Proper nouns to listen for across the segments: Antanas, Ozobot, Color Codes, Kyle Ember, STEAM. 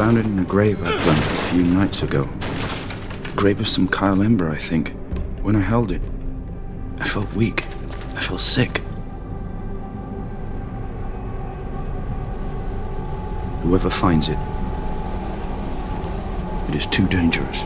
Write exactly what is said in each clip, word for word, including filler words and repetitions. Found it in a grave I planted a few nights ago. The grave of some Kyle Ember, I think. When I held it, I felt weak. I felt sick. Whoever finds it, it is too dangerous.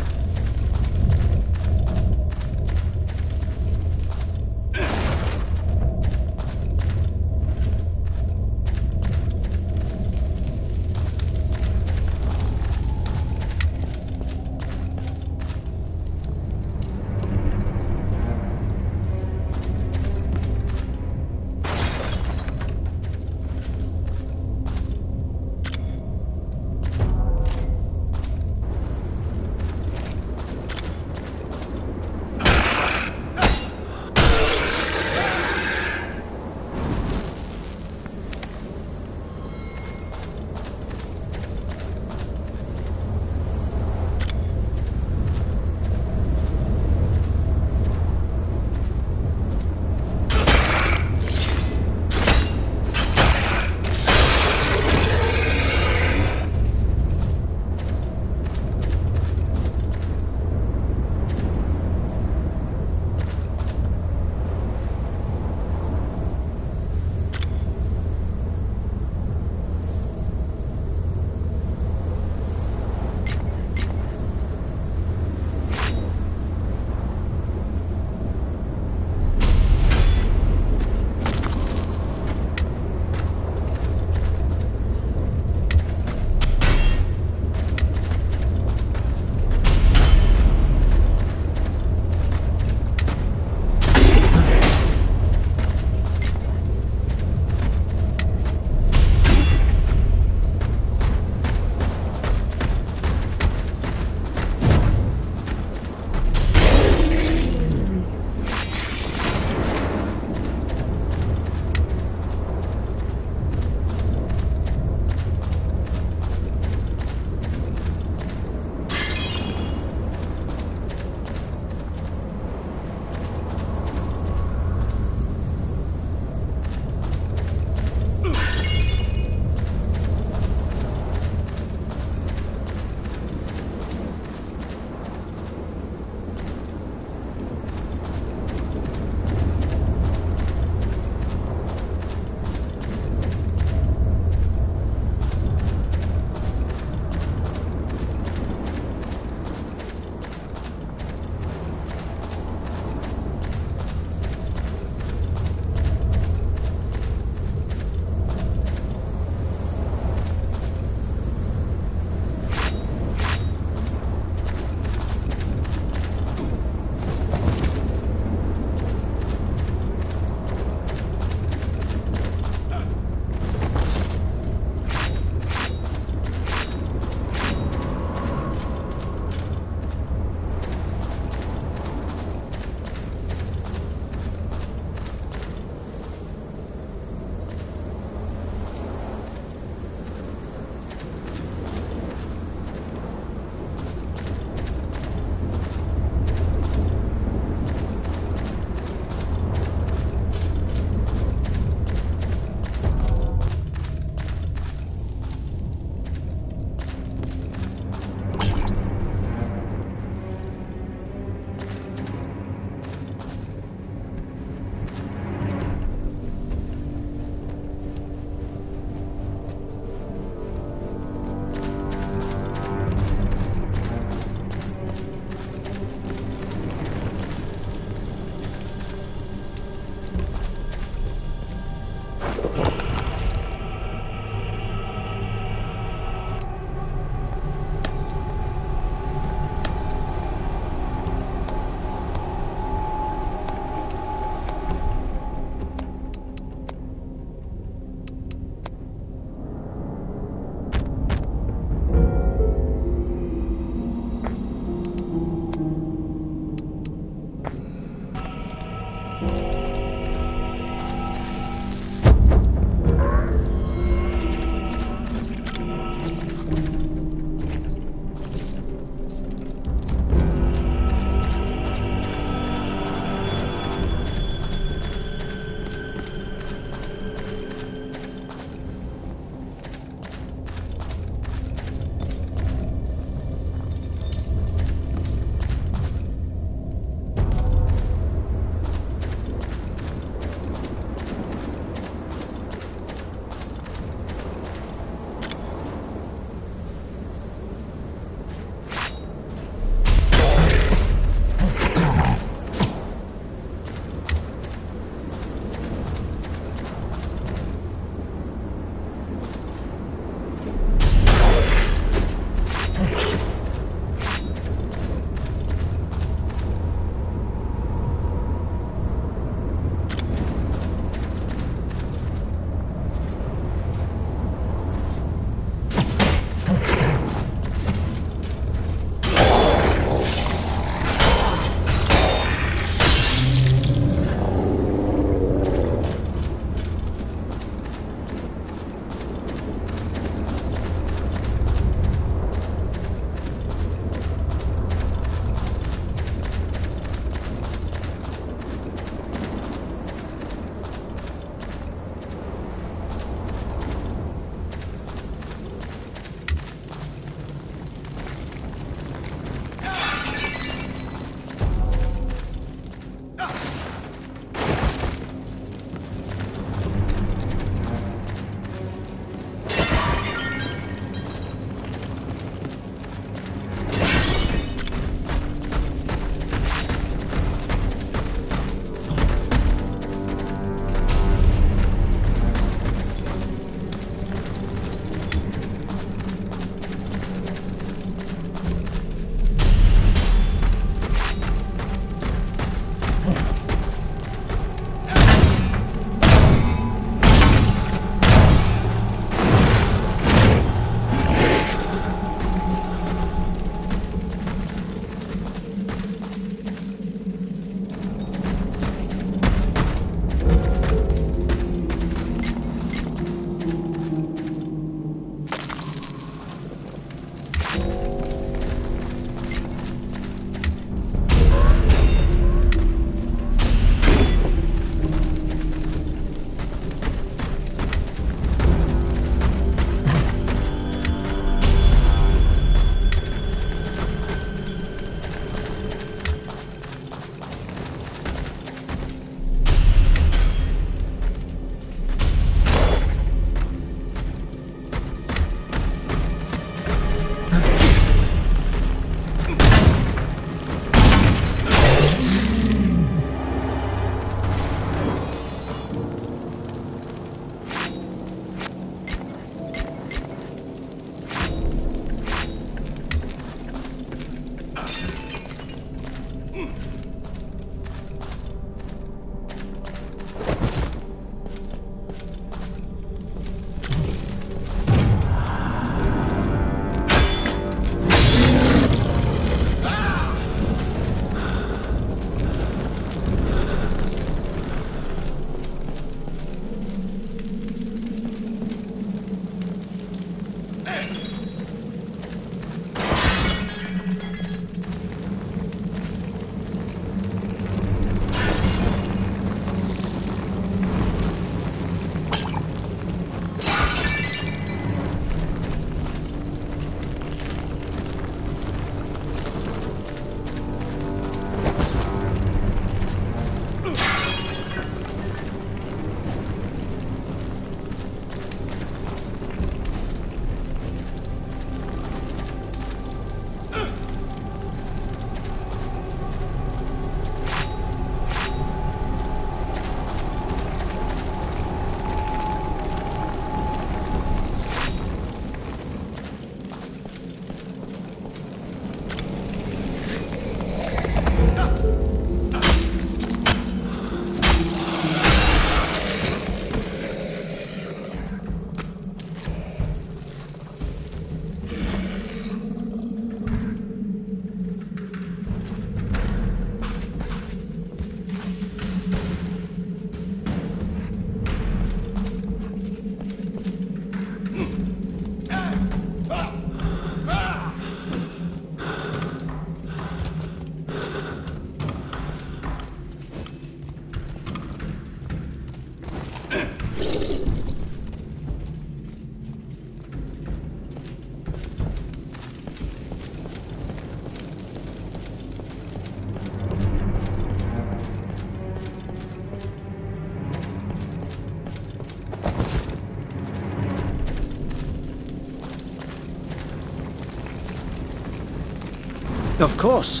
Of course.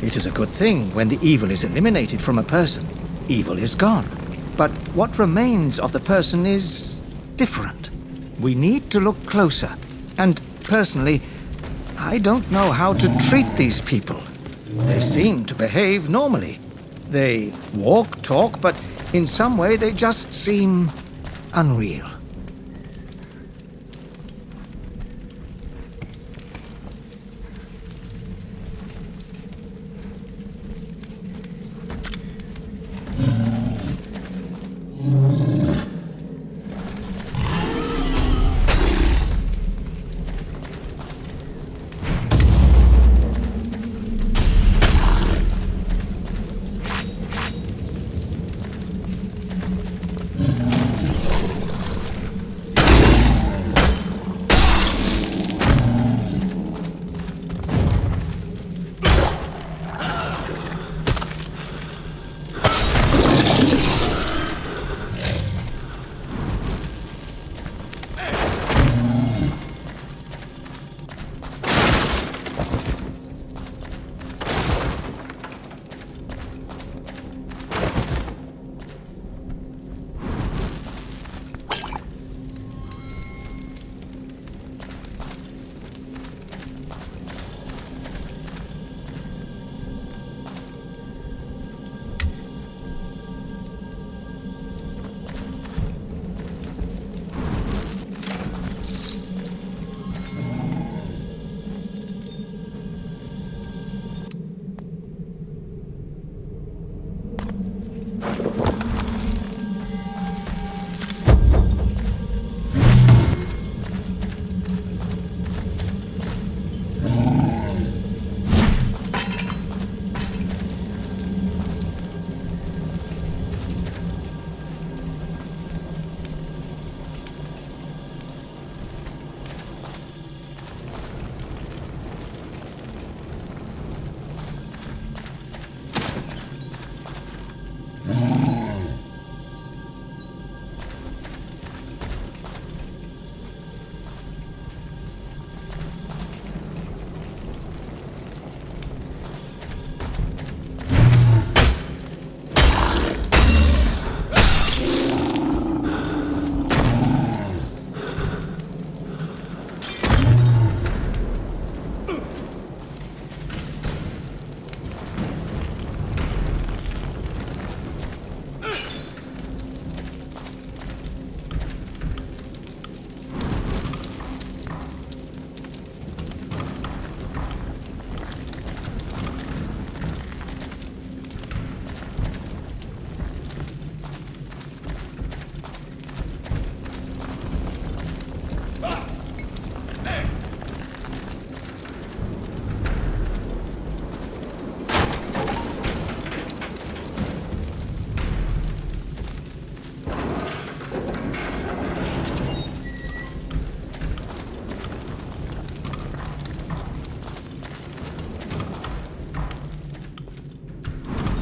It is a good thing when the evil is eliminated from a person. Evil is gone. But what remains of the person is different. We need to look closer. And personally, I don't know how to treat these people. They seem to behave normally. They walk, talk, but in some way they just seem unreal.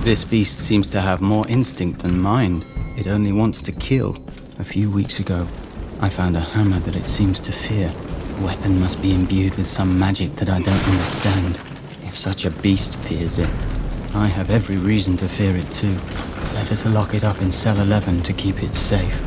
This beast seems to have more instinct than mind. It only wants to kill. A few weeks ago, I found a hammer that it seems to fear. The weapon must be imbued with some magic that I don't understand. If such a beast fears it, I have every reason to fear it too. Better to lock it up in cell eleven to keep it safe.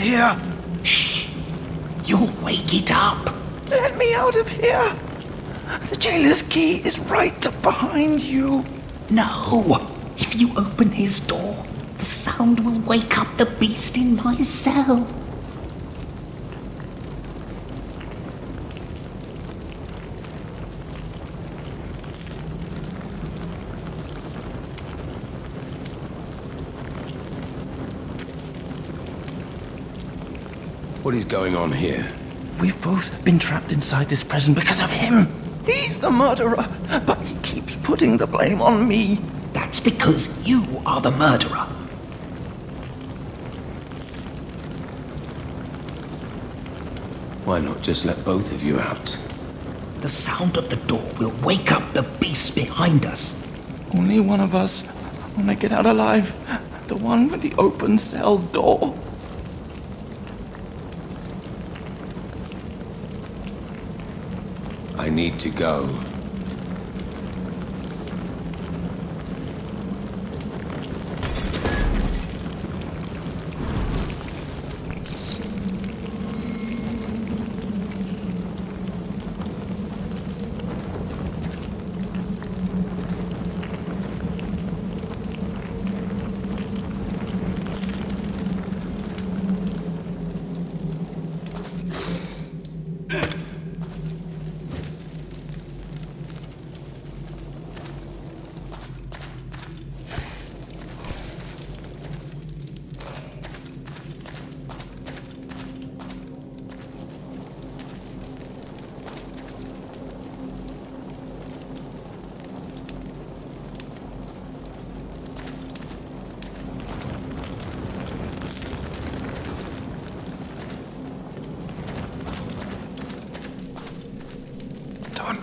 here. Shh. You'll wake it up. Let me out of here. The jailer's key is right behind you. No. If you open his door, the sound will wake up the beast in my cell. What is going on here? We've both been trapped inside this prison because of him. He's the murderer, but he keeps putting the blame on me. That's because you are the murderer. Why not just let both of you out? The sound of the door will wake up the beast behind us. Only one of us will make it out alive. The one with the open cell door. I need to go.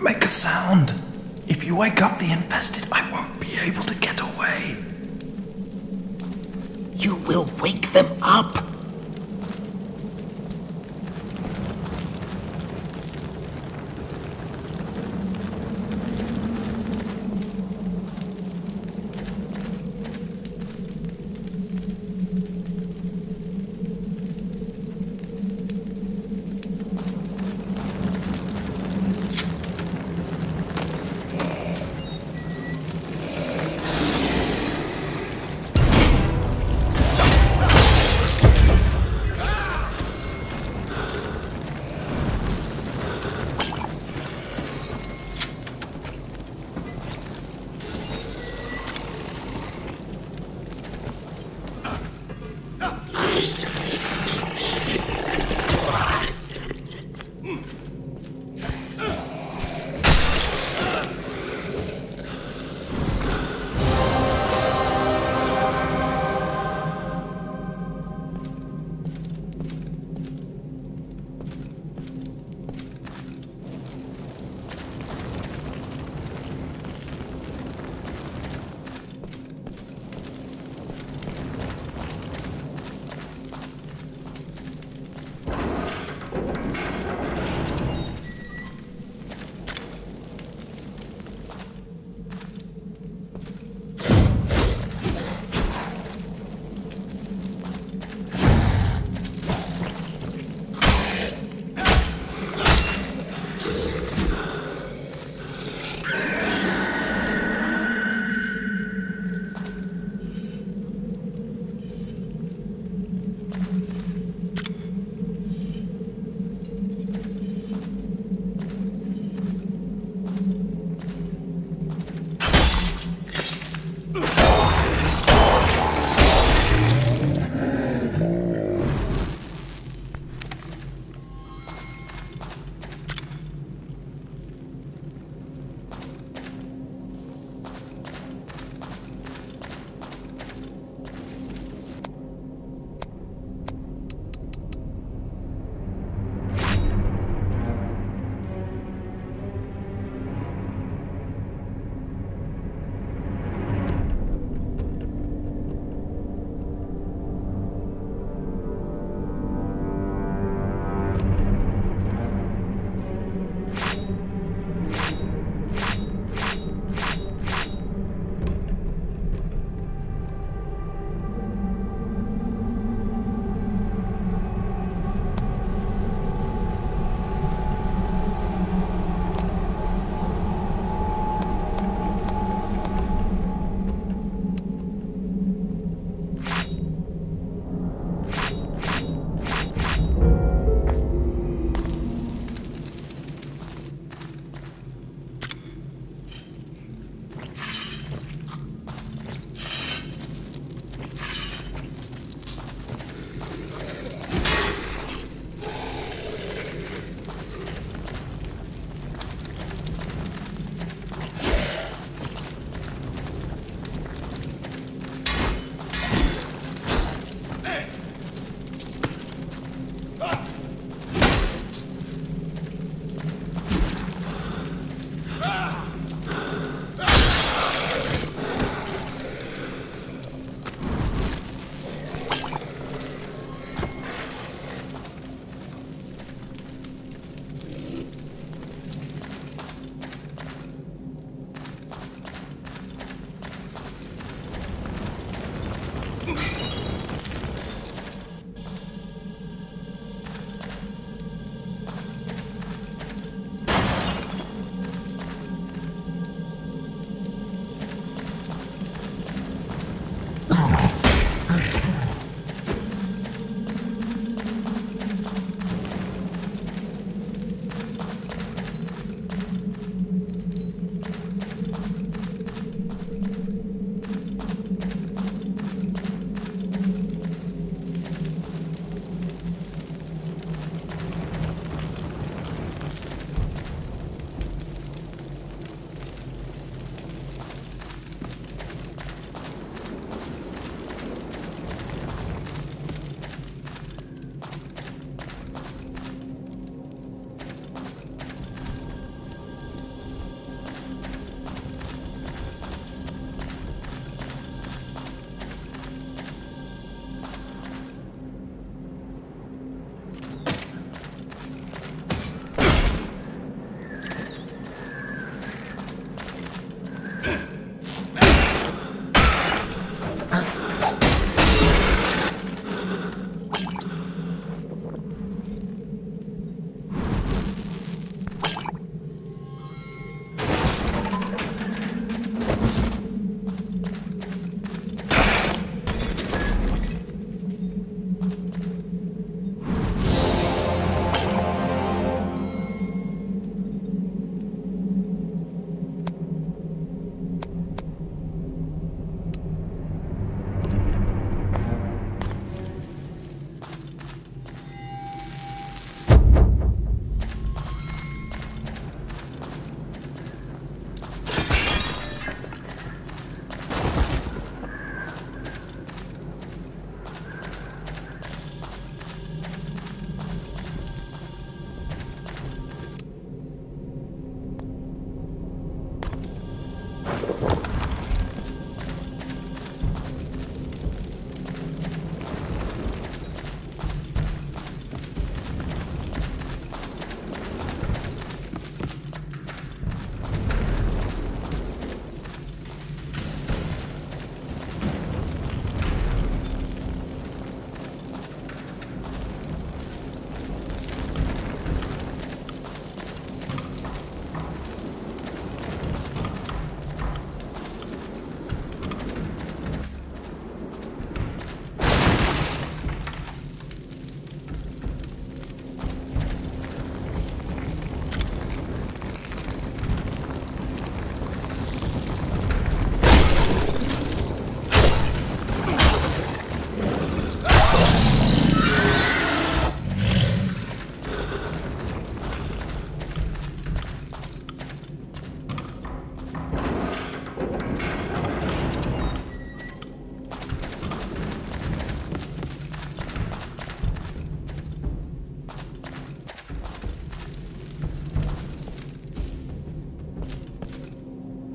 Make a sound. If you wake up the infested, I won't be able to get away. You will wake them up.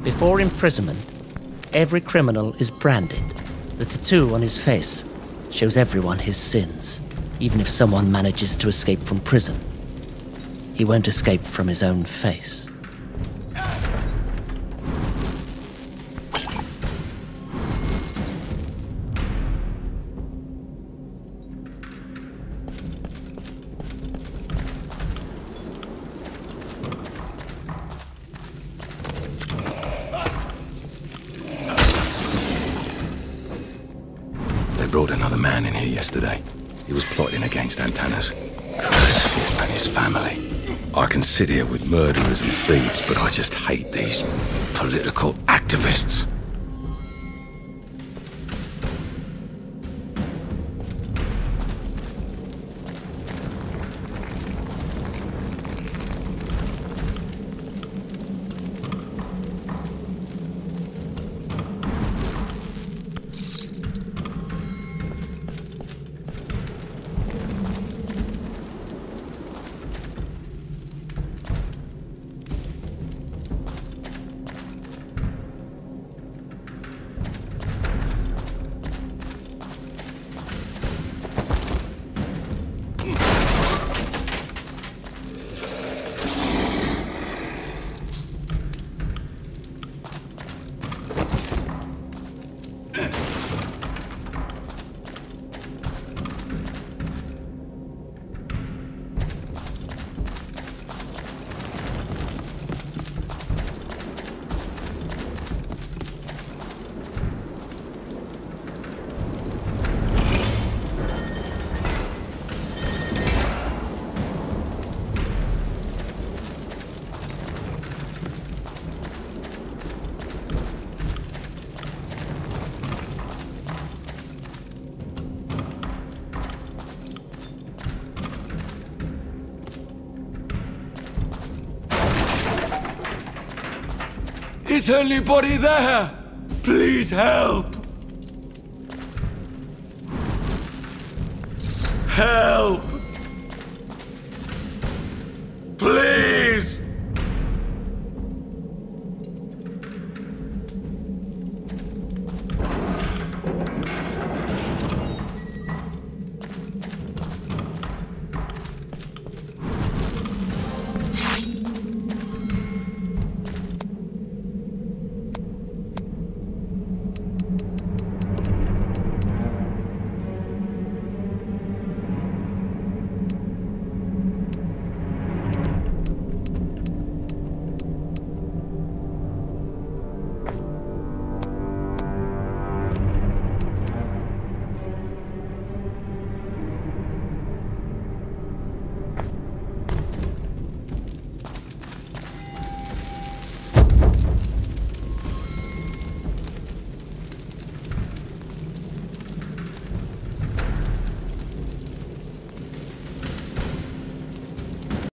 Before imprisonment, every criminal is branded. The tattoo on his face shows everyone his sins, even if someone manages to escape from prison. He won't escape from his own face. Brought another man in here yesterday. He was plotting against Antanas and his family. I can sit here with murderers and thieves, but I just hate these political activists. Is anybody there? Please help! Help!